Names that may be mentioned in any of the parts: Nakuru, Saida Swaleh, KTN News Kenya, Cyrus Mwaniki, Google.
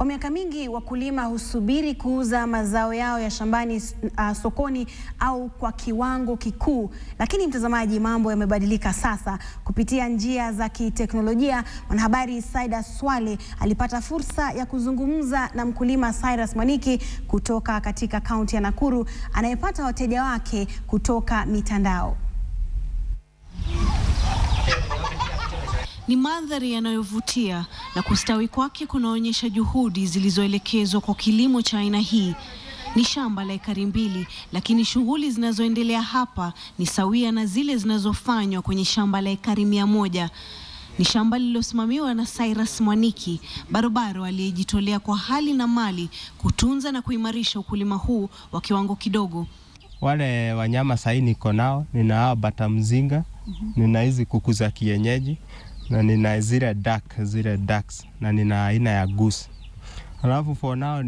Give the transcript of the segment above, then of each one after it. Kwa miaka mingi wakulima husubiri kuuza mazao yao ya shambani sokoni au kwa kiwango kikuu. Lakini mtazamaji, mambo yamebadilika sasa kupitia njia za kiteknolojia. Mwanahabari Saida Swaleh alipata fursa ya kuzungumza na mkulima Cyrus Mwaniki kutoka katika kaunti ya Nakuru anayepata wateja wake kutoka mitandao. Ni mandhari yanayovutia na kustawi kwake kunaonyesha juhudi zilizoelekezwa kwa kilimo cha aina hii. Ni shamba la ekari 2, lakini shughuli zinazoendelea hapa ni sawia na zile zinazofanywa kwenye shamba la ekari 100. Ni shamba lilosimamiwa na Cyrus Mwaniki, barobaro aliyejitolea kwa hali na mali kutunza na kuimarisha ukulima huu wa kiwango kidogo. Wale wanyama saini niko nao, nina bata mzinga, nina hizi kuku za kienyeji, na nina zile ducks, na nina aina ya goose. Alafu for now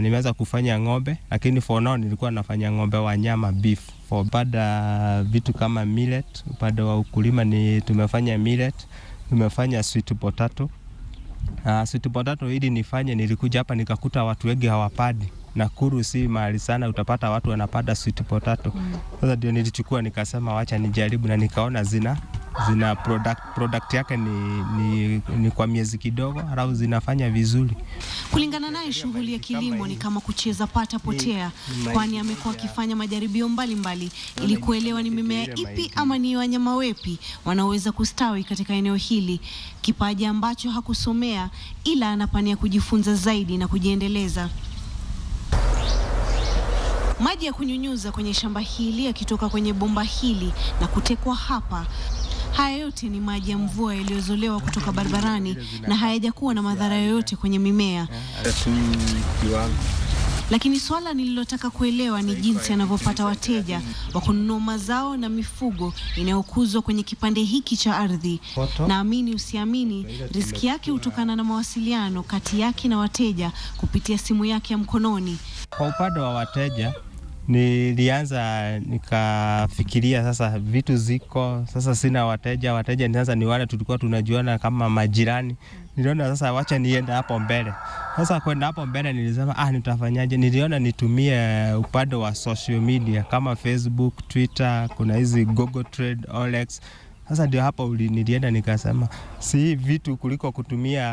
nimeweza kufanya ng'ombe, lakini for now nilikuwa nafanya ng'ombe wa nyama, beef. For bada vitu kama millet, upande wa ukulima ni tumefanya millet, tumefanya sweet potato. Sweet potato ili nifanye, nilikuja hapa nikakuta watu wengi hawapadi. Nakuru si mahali sana utapata watu wanapada sweet potato. Sasa ndio nilichukua nikasema wacha nijaribu, na nikaona zina product yake ni kwa miezi kidogo, alafu zinafanya vizuri. Kulingana naye, shughuli ya kilimo ni kama kucheza pata potea, kwani amekuwa akifanya majaribio mbalimbali ili kuelewa ni mimea ipi ama ni wanyama wepi wanaweza kustawi katika eneo hili. Kipaji ambacho hakusomea ila anapania kujifunza zaidi na kujiendeleza. Maji ya kunyunyuza kwenye shamba hili yakitoka kwenye bomba hili na kutekwa hapa. Haya yote ni maji ya mvua yaliyozolewa kutoka barabarani na hayajakuwa na madhara yoyote kwenye mimea. Lakini swala nililotaka kuelewa ni jinsi anavyopata wateja wa kununua mazao na mifugo inayokuzwa kwenye kipande hiki cha ardhi. Naamini usiamini, riziki yake hutokana na mawasiliano kati yake na wateja kupitia simu yake ya mkononi. Kwa upande wa wateja, nilianza nikafikiria sasa vitu ziko, sasa sina wateja, sasa ni wale tulikuwa tunajuana kama majirani. Niliona sasa wacha nienda hapo mbele. Sasa kwenda hapo mbele nilisema nitafanyaje? Niliona nitumie upande wa social media kama Facebook, Twitter, kuna hizi Google Trend, Olex. Sasa ndio hapo nilienda nikasema si vitu kuliko kutumia,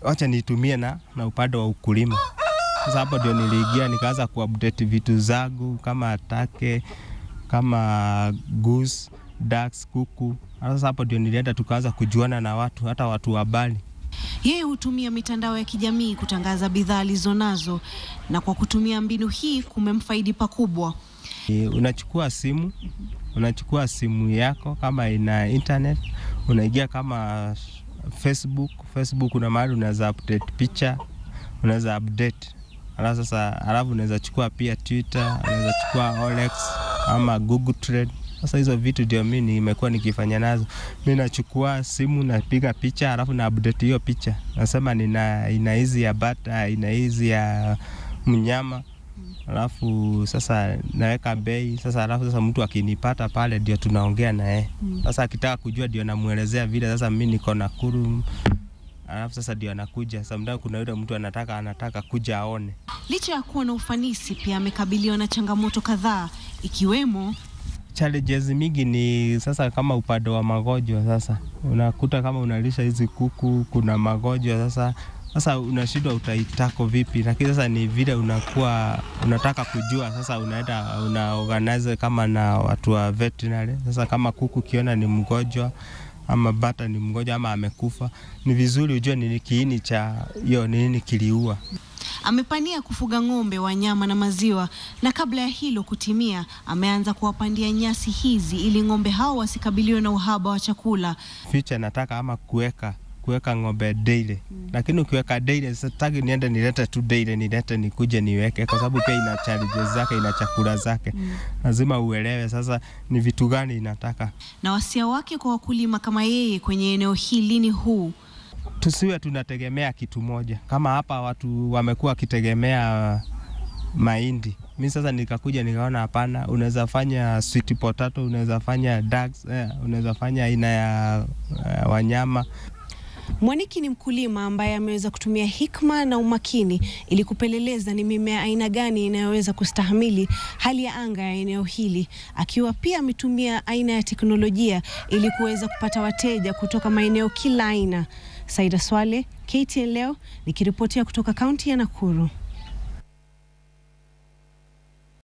wacha nitumie na upande wa ukulima. Sasa hapo ndio niliingia nikaanza kuupdate vitu zangu kama atake, kama goose, ducks, kuku. Sasa hapo ndio nilienda tukaanza kujuana na watu, hata watu wa bali. Yeye hutumia mitandao ya kijamii kutangaza bidhaa alizonazo, na kwa kutumia mbinu hii kumemfaidi pakubwa. Unachukua simu yako kama ina internet, unaingia kama Facebook una mahali unaweza update picha, unaweza update. Alafu unaweza chukua pia Twitter, unaweza chukua Olex ama Google Trend. Sasa hizo vitu ndio mimi nimekuwa nikifanya nazo. Mimi nachukua simu, napiga picha, alafu na update hiyo picha. Nasema nina hizi ya bata, ina hizi ya mnyama. Alafu sasa naweka bei. Sasa mtu akinipata pale ndio tunaongea na yeye. Sasa akitaka kujua ndio namuelezea vile sasa mimi niko Nakuru. Alafu sasa ndio anakuja. Samda kuna yule mtu anataka kuja aone. Licha ya kuwa na ufanisi, pia amekabiliwa na changamoto kadhaa ikiwemo challenges mingi. Ni sasa kama upande wa magonjwa, sasa unakuta kama unalisha hizi kuku kuna magonjwa, sasa unashindwa utaitako vipi. Lakini sasa ni vile unakuwa unataka kujua, sasa unaenda unaorganize kama na watu wa veterinary. Sasa kama kuku kiona ni mgonjwa ama bata ni mgonjwa ama amekufa, ni vizuri ujue nini kiini cha hiyo, nini kiliua. Amepania kufuga ng'ombe wa nyama na maziwa, na kabla ya hilo kutimia ameanza kuwapandia nyasi hizi ili ng'ombe hao wasikabiliwe na uhaba wa chakula. Future nataka ama kuweka ng'ombe daily. Lakini ukiweka daily sitaki niende nilete tu daily, nilete nikuje niweke, kwa sababu pia ina challenges zake, ina chakula zake. Lazima uelewe sasa ni vitu gani inataka. Na wasia wake kwa wakulima kama yeye kwenye eneo hili ni huu: tusiwe tunategemea kitu moja. Kama hapa watu wamekuwa kitegemea mahindi, mimi sasa nikakuja nikaona hapana, unaweza fanya sweet potato, unaweza fanya ducks, unaweza fanya aina ya wanyama. Mwaniki ni mkulima ambaye ameweza kutumia hikma na umakini ili kupeleleza ni mimea aina gani inayoweza kustahimili hali ya anga ya eneo hili, akiwa pia ametumia aina ya teknolojia ili kuweza kupata wateja kutoka maeneo kila aina. Saida Swaleh, KTN Leo, nikiripotia kutoka kaunti ya Nakuru.